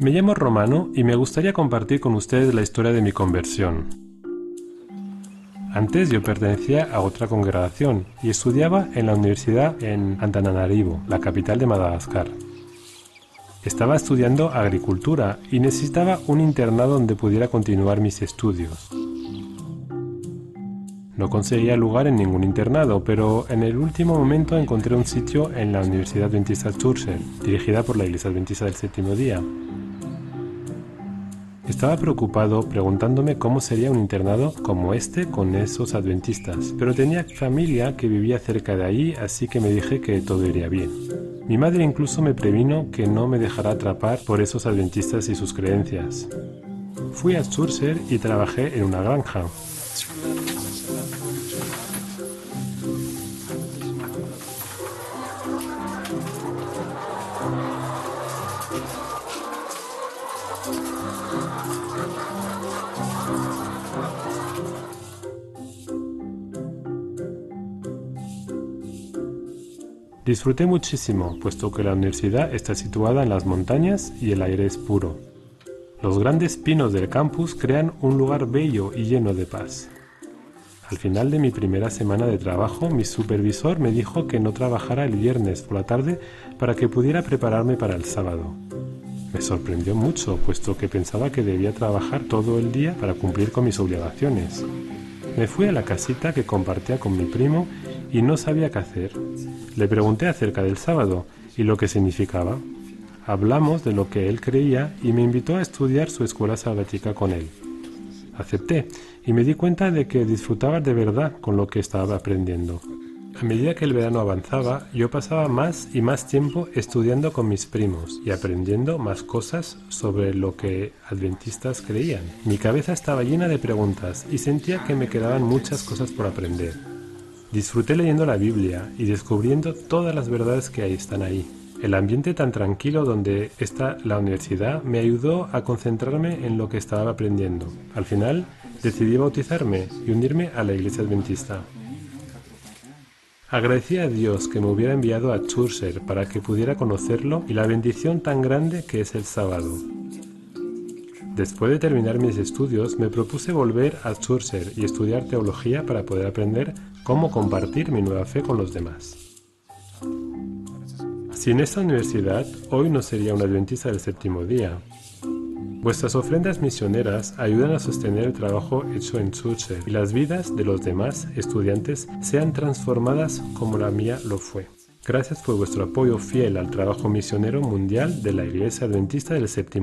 Me llamo Romano y me gustaría compartir con ustedes la historia de mi conversión. Antes yo pertenecía a otra congregación y estudiaba en la universidad en Antananarivo, la capital de Madagascar. Estaba estudiando agricultura y necesitaba un internado donde pudiera continuar mis estudios. No conseguía lugar en ningún internado, pero en el último momento encontré un sitio en la Universidad Adventista Zurcher, dirigida por la Iglesia Adventista del Séptimo Día. Estaba preocupado preguntándome cómo sería un internado como este con esos adventistas, pero tenía familia que vivía cerca de allí, así que me dije que todo iría bien. Mi madre incluso me previno que no me dejara atrapar por esos adventistas y sus creencias. Fui a Zurcher y trabajé en una granja. Disfruté muchísimo, puesto que la universidad está situada en las montañas y el aire es puro. Los grandes pinos del campus crean un lugar bello y lleno de paz. Al final de mi primera semana de trabajo, mi supervisor me dijo que no trabajara el viernes por la tarde para que pudiera prepararme para el sábado. Me sorprendió mucho, puesto que pensaba que debía trabajar todo el día para cumplir con mis obligaciones. Me fui a la casita que compartía con mi primo y no sabía qué hacer. Le pregunté acerca del sábado y lo que significaba. Hablamos de lo que él creía y me invitó a estudiar su escuela sabática con él. Acepté y me di cuenta de que disfrutaba de verdad con lo que estaba aprendiendo. A medida que el verano avanzaba, yo pasaba más y más tiempo estudiando con mis primos y aprendiendo más cosas sobre lo que adventistas creían. Mi cabeza estaba llena de preguntas y sentía que me quedaban muchas cosas por aprender. Disfruté leyendo la Biblia y descubriendo todas las verdades que están ahí. El ambiente tan tranquilo donde está la universidad me ayudó a concentrarme en lo que estaba aprendiendo. Al final, decidí bautizarme y unirme a la Iglesia Adventista. Agradecí a Dios que me hubiera enviado a Zurcher para que pudiera conocerlo y la bendición tan grande que es el sábado. Después de terminar mis estudios, me propuse volver a Zurcher y estudiar teología para poder aprender cómo compartir mi nueva fe con los demás. Sin esta universidad, hoy no sería un adventista del séptimo día. Vuestras ofrendas misioneras ayudan a sostener el trabajo hecho en Zurcher y las vidas de los demás estudiantes sean transformadas como la mía lo fue. Gracias por vuestro apoyo fiel al trabajo misionero mundial de la Iglesia Adventista del Séptimo Día.